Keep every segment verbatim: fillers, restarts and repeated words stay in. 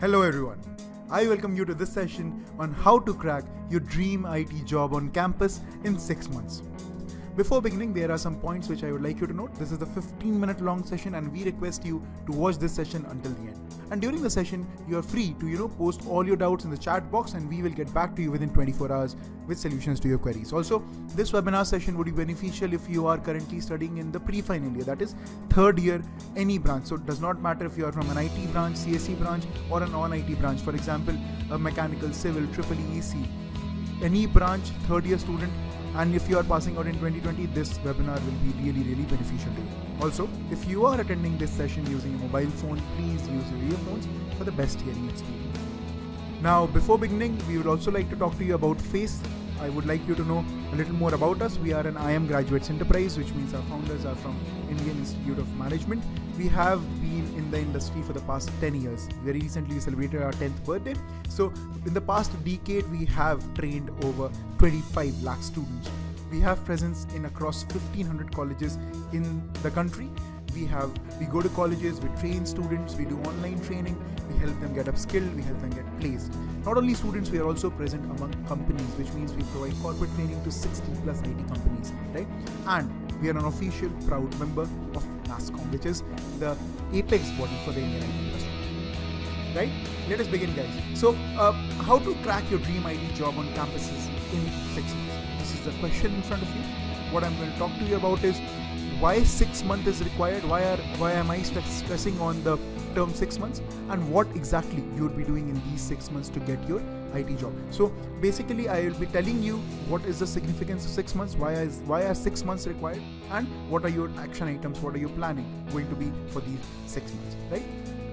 Hello everyone, I welcome you to this session on how to crack your dream I T job on campus in six months. Before beginning, there are some points which I would like you to note. This is the fifteen minute long session and we request you to watch this session until the end. And during the session, you are free to, you know, post all your doubts in the chat box and we will get back to you within twenty-four hours with solutions to your queries. Also, this webinar session would be beneficial if you are currently studying in the pre-final year, that is third year, any branch. So it does not matter if you are from an I T branch, C S E branch or a non-I T branch. For example, a mechanical, civil, triple E, E C, any branch, third year student. And if you are passing out in twenty twenty, this webinar will be really, really beneficial to you. Also, if you are attending this session using a mobile phone, please use your earphones for the best hearing experience. Now, before beginning, we would also like to talk to you about FACE. I would like you to know a little more about us. We are an I I M Graduates Enterprise, which means our founders are from Indian Institute of Management. We have been in the industry for the past ten years. Very recently, we celebrated our tenth birthday. So in the past decade, we have trained over twenty-five lakh students. We have presence in across fifteen hundred colleges in the country. We have, we go to colleges, we train students, we do online training, we help them get upskilled, we help them get placed. Not only students, we are also present among companies, which means we provide corporate training to sixty plus I T companies, right? And we are an official proud member of NASSCOM, which is the apex body for the Indian I T industry, right? Let us begin, guys. So, uh, how to crack your dream I T job on campuses in six months? This is the question in front of you. What I'm going to talk to you about is why six months is required, why are why am I stressing on the term six months, and what exactly you would be doing in these six months to get your I T job. So basically, I will be telling you what is the significance of six months, why is why are six months required, and what are your action items, what are you planning going to be for these six months, right?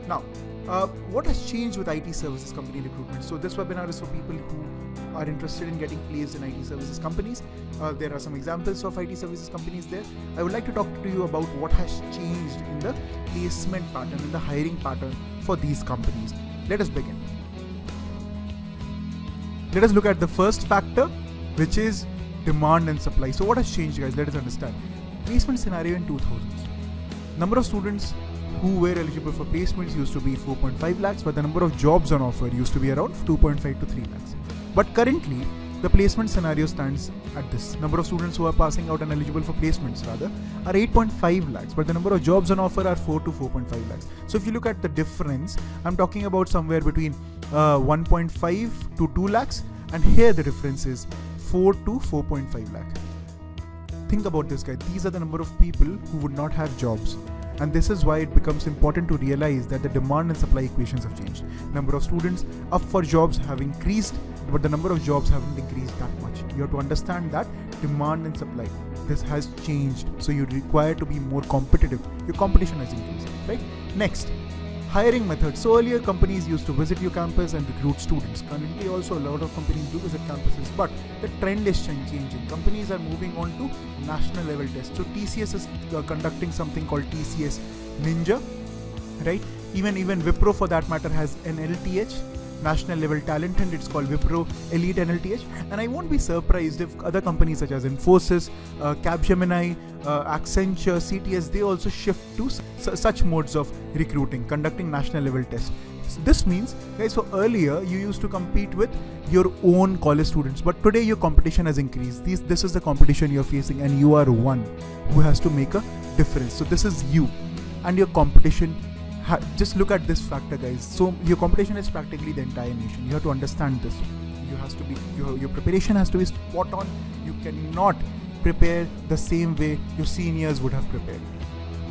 Now, uh, what has changed with I T services company recruitment? So this webinar is for people who are interested in getting placed in I T services companies. Uh, there are some examples of I T services companies there. I would like to talk to you about what has changed in the placement pattern, in the hiring pattern for these companies. Let us begin. Let us look at the first factor, which is demand and supply. So what has changed, guys? Let us understand. Placement scenario in two thousands. Number of students who were eligible for placements used to be four point five lakhs, but the number of jobs on offer used to be around two point five to three lakhs. But currently, the placement scenario stands at this. Number of students who are passing out and eligible for placements rather are eight point five lakhs, but the number of jobs on offer are four to four point five lakhs. So if you look at the difference, I'm talking about somewhere between uh, one point five to two lakhs, and here the difference is four to four point five lakh. Think about this, guy. These are the number of people who would not have jobs. And this is why it becomes important to realize that the demand and supply equations have changed. Number of students up for jobs have increased, but the number of jobs haven't increased that much. You have to understand that demand and supply, this has changed. So you require to be more competitive. Your competition has increased, right? Next, hiring method. So earlier companies used to visit your campus and recruit students. Currently also a lot of companies do visit campuses, but the trend is changing. Companies are moving on to national level tests. So T C S is uh, conducting something called T C S Ninja, right? Even, even Wipro for that matter has an N L T H, National Level Talent, and it's called Wipro Elite N L T H. And I won't be surprised if other companies such as Infosys, uh, Capgemini, uh, Accenture, C T S, they also shift to su such modes of recruiting, conducting national level tests. So this means, guys, so earlier you used to compete with your own college students, but today your competition has increased. These, this is the competition you're facing, and you are one who has to make a difference. So this is you and your competition. Ha, just look at this factor, guys. So your competition is practically the entire nation. You have to understand this. You has to be your, your preparation has to be spot on. You cannot prepare the same way your seniors would have prepared.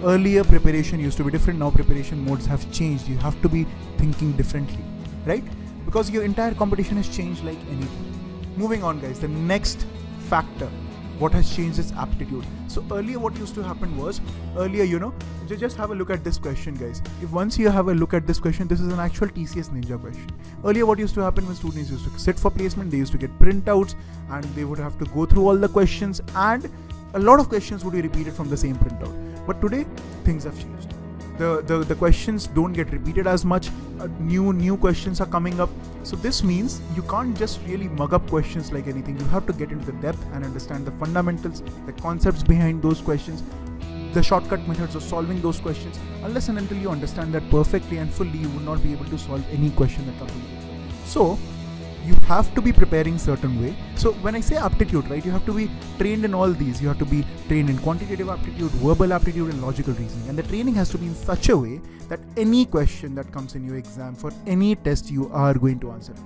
Earlier preparation used to be different. Now preparation modes have changed. You have to be thinking differently, right? Because your entire competition has changed like anything. Moving on, guys, the next factor. What has changed is aptitude. So earlier what used to happen was, earlier, you know, just have a look at this question, guys. If once you have a look at this question, this is an actual T C S Ninja question. Earlier what used to happen when students used to sit for placement, they used to get printouts and they would have to go through all the questions, and a lot of questions would be repeated from the same printout. But today things have changed. The, the, the questions don't get repeated as much. Uh, new new questions are coming up. So this means you can't just really mug up questions like anything. You have to get into the depth and understand the fundamentals, the concepts behind those questions. the shortcut methods of solving those questions. Unless and until you understand that perfectly and fully, you would not be able to solve any question that comes to you. So you have to be preparing certain way. So when I say aptitude, right, you have to be trained in all these. You have to be trained in quantitative aptitude, verbal aptitude, and logical reasoning. And the training has to be in such a way that any question that comes in your exam for any test, you are going to answer it.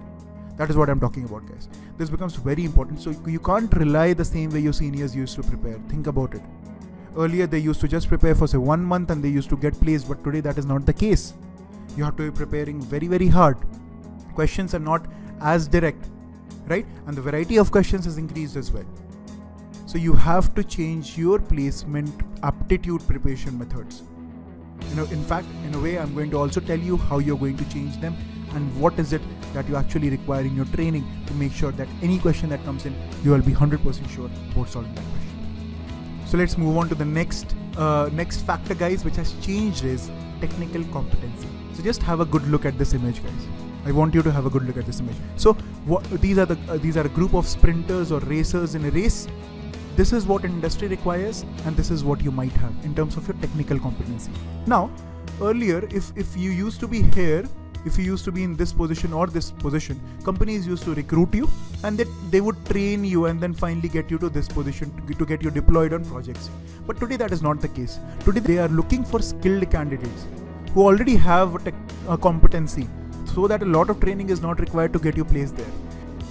That is what I'm talking about, guys. This becomes very important. So you can't rely the same way your seniors used to prepare. Think about it. Earlier, they used to just prepare for say one month and they used to get placed, but today that is not the case. You have to be preparing very, very hard. Questions are not as direct, right? And the variety of questions has increased as well. So you have to change your placement aptitude preparation methods. You know, in fact, in a way, I'm going to also tell you how you're going to change them and what is it that you actually require in your training to make sure that any question that comes in, you will be one hundred percent sure about solving that question. So let's move on to the next uh, next factor, guys, which has changed is technical competency. So just have a good look at this image, guys. I want you to have a good look at this image. So what, these are the uh, these are a group of sprinters or racers in a race. This is what industry requires, and this is what you might have in terms of your technical competency. Now, earlier, if if you used to be here, if you used to be in this position or this position, companies used to recruit you, and that they, they would train you and then finally get you to this position to, to get you deployed on projects. But today that is not the case. Today they are looking for skilled candidates who already have a, tech, a competency, so that a lot of training is not required to get you placed there.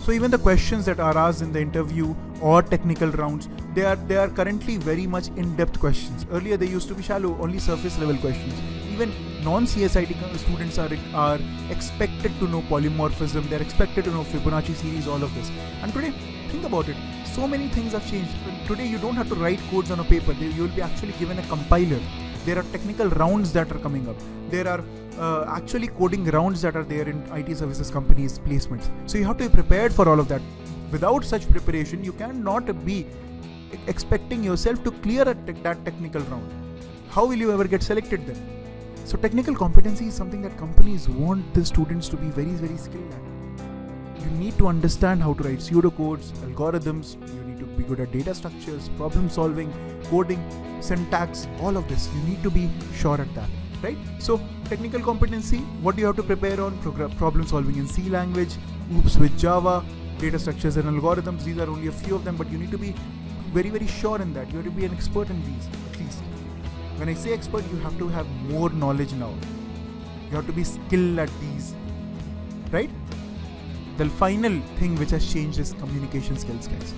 So even the questions that are asked in the interview or technical rounds, they are they are currently very much in-depth questions. Earlier they used to be shallow, only surface level questions. Even non-C S I T students are, are expected to know polymorphism, they're expected to know Fibonacci series, all of this. And today, think about it, so many things have changed. Today you don't have to write codes on a paper, you will be actually given a compiler. There are technical rounds that are coming up. There are uh, actually coding rounds that are there in I T services companies placements. So you have to be prepared for all of that. Without such preparation, you cannot be expecting yourself to clear a te- that technical round. How will you ever get selected then? So technical competency is something that companies want the students to be very, very skilled at. You need to understand how to write pseudocodes, algorithms. You need to be good at data structures, problem solving, coding, syntax, all of this. You need to be sure at that, right? So technical competency, what do you have to prepare on? Program, problem solving in C language, OOPs with Java, data structures and algorithms. These are only a few of them, but you need to be very, very sure in that. You have to be an expert in these, at least. When I say expert, you have to have more knowledge now. You have to be skilled at these, right? The final thing which has changed is communication skills, guys.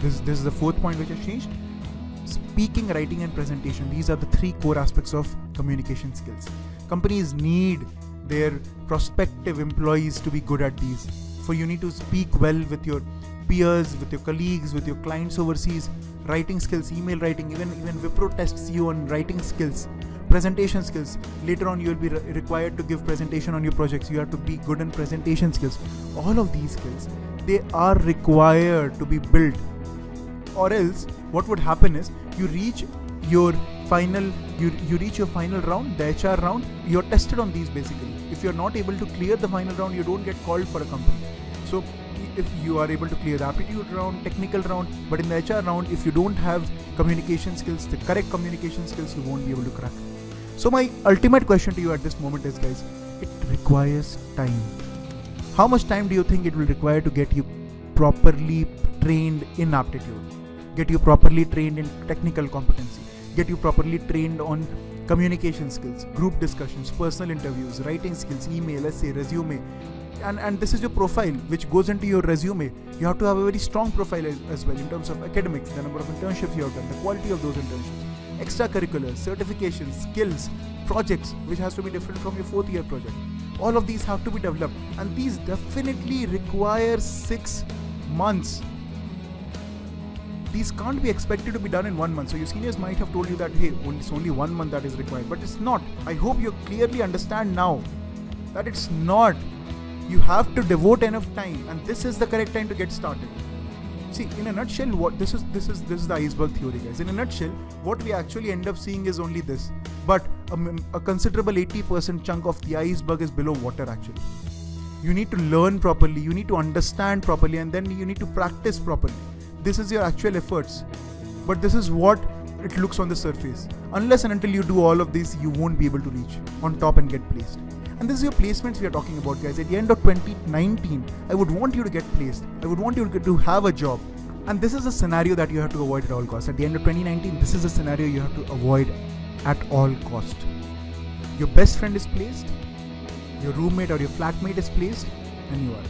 This, this is the fourth point which has changed. Speaking, writing, and presentation. These are the three core aspects of communication skills. Companies need their prospective employees to be good at these. So you need to speak well with your peers, with your colleagues, with your clients overseas. Writing skills, email writing, even, even Wipro tests you on writing skills. Presentation skills. Later on, you will be re required to give presentation on your projects. You have to be good in presentation skills. All of these skills, they are required to be built. Or else what would happen is you reach your final you, you reach your final round, the H R round. You're tested on these basically. If you're not able to clear the final round, you don't get called for a company. So if you are able to clear the aptitude round, technical round, but in the H R round, if you don't have communication skills, the correct communication skills, you won't be able to crack. So my ultimate question to you at this moment is, guys, it requires time. How much time do you think it will require to get you properly trained in aptitude? Get you properly trained in technical competency, get you properly trained on communication skills, group discussions, personal interviews, writing skills, email, essay, resume. And, and this is your profile which goes into your resume. You have to have a very strong profile as, as well in terms of academics, the number of internships you have done, the quality of those internships, extracurriculars, certifications, skills, projects, which has to be different from your fourth year project. All of these have to be developed, and these definitely require six months. These can't be expected to be done in one month. So your seniors might have told you that, hey, it's only one month that is required, but it's not. I hope you clearly understand now that it's not. You have to devote enough time, and this is the correct time to get started. See, in a nutshell, what this is, this is this is the iceberg theory, guys. In a nutshell, what we actually end up seeing is only this, but a, a considerable eighty percent chunk of the iceberg is below water actually. You need to learn properly, you need to understand properly, and then you need to practice properly. This is your actual efforts, but this is what it looks on the surface. Unless and until you do all of this, you won't be able to reach on top and get placed. And this is your placements we are talking about, guys. At the end of twenty nineteen, I would want you to get placed. I would want you to, get to have a job. And this is a scenario that you have to avoid at all costs. At the end of twenty nineteen, this is a scenario you have to avoid at all costs. Your best friend is placed, your roommate or your flatmate is placed, and you are.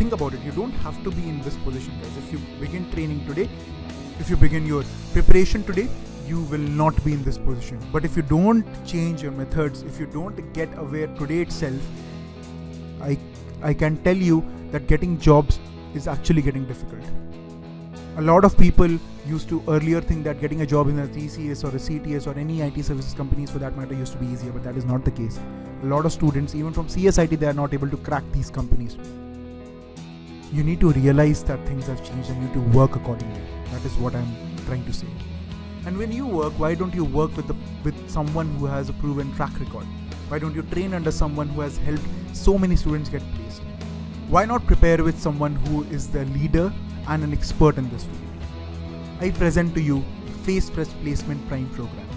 Think about it. You don't have to be in this position, guys. If you begin training today, if you begin your preparation today, you will not be in this position. But if you don't change your methods, if you don't get aware today itself, I, I can tell you that getting jobs is actually getting difficult. A lot of people used to earlier think that getting a job in a T C S or a C T S or any I T services companies for that matter used to be easier, but that is not the case. A lot of students, even from C S I T, they are not able to crack these companies. You need to realize that things have changed and you need to work accordingly. That is what I'm trying to say. And when you work, why don't you work with, the, with someone who has a proven track record? Why don't you train under someone who has helped so many students get placed? Why not prepare with someone who is the leader and an expert in this field? I present to you FacePrep Placement Prime Program,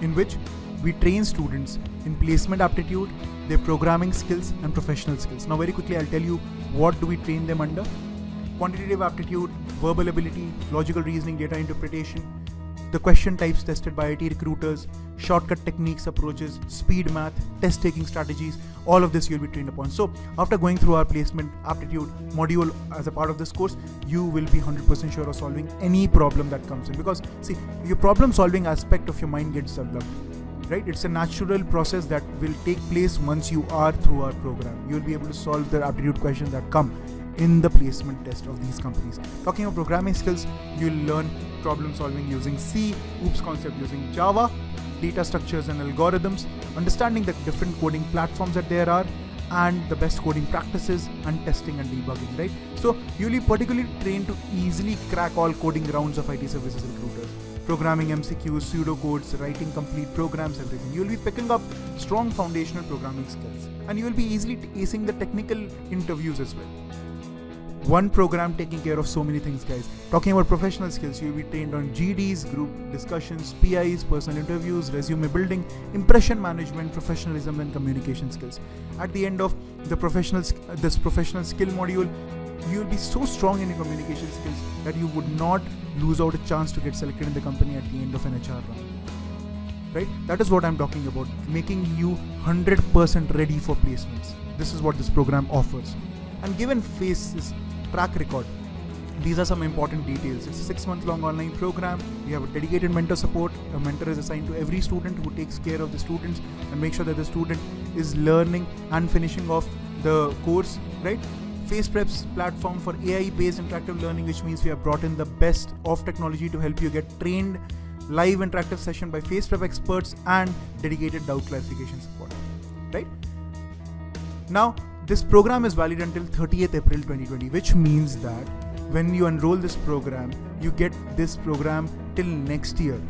in which we train students in placement aptitude, their programming skills and professional skills. Now very quickly I'll tell you what do we train them under. Quantitative aptitude, verbal ability, logical reasoning, data interpretation, the question types tested by I T recruiters, shortcut techniques, approaches, speed math, test taking strategies, all of this you'll be trained upon. So after going through our placement aptitude module as a part of this course, you will be one hundred percent sure of solving any problem that comes in, because see, your problem solving aspect of your mind gets developed, right? It's a natural process that will take place once you are through our program. You'll be able to solve the aptitude questions that come in the placement test of these companies. Talking about programming skills, you'll learn problem solving using C, OOPS concept using Java, data structures and algorithms, understanding the different coding platforms that there are, and the best coding practices, and testing and debugging, right? So you'll be particularly trained to easily crack all coding rounds of I T services recruiters. Programming M C Qs, pseudocodes, writing complete programs, everything. You'll be picking up strong foundational programming skills, and you'll be easily acing the technical interviews as well. One program taking care of so many things, guys. Talking about professional skills, you'll be trained on G Ds, group discussions, P Is, personal interviews, resume building, impression management, professionalism and communication skills. At the end of the professional, this professional skill module, you'll be so strong in your communication skills that you would not lose out a chance to get selected in the company at the end of an H R round, right? That is what I'm talking about, making you one hundred percent ready for placements. This is what this program offers. And given FACE's track record, these are some important details. It's a six month long online program. We have a dedicated mentor support. A mentor is assigned to every student who takes care of the students and make sure that the student is learning and finishing off the course, right? FacePrep's platform for A I based interactive learning, which means we have brought in the best of technology to help you get trained. Live interactive session by FacePrep experts and dedicated doubt clarification support, right? Now, this program is valid until thirtieth April twenty twenty, which means that when you enroll this program, you get this program till next year,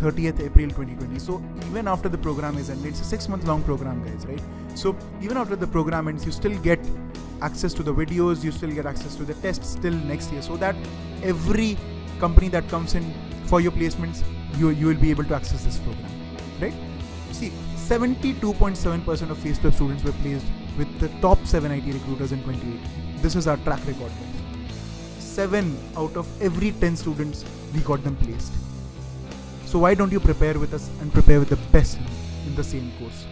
thirtieth April twenty twenty. So even after the program is ended, it's a six month long program, guys, right? So even after the program ends, you still get access to the videos, you still get access to the tests till next year, so that every company that comes in for your placements, you, you will be able to access this program, right? See, seventy-two point seven percent of FacePrep students were placed with the top seven I T recruiters in twenty eighteen. This is our track record. seven out of every ten students, we got them placed. So why don't you prepare with us and prepare with the best in the same course?